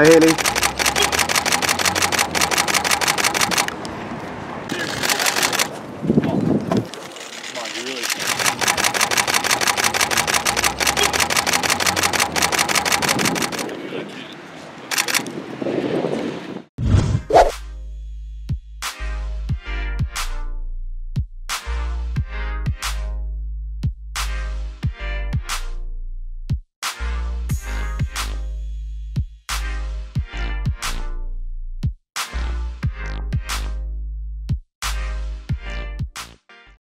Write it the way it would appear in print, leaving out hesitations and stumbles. Hi, Annie.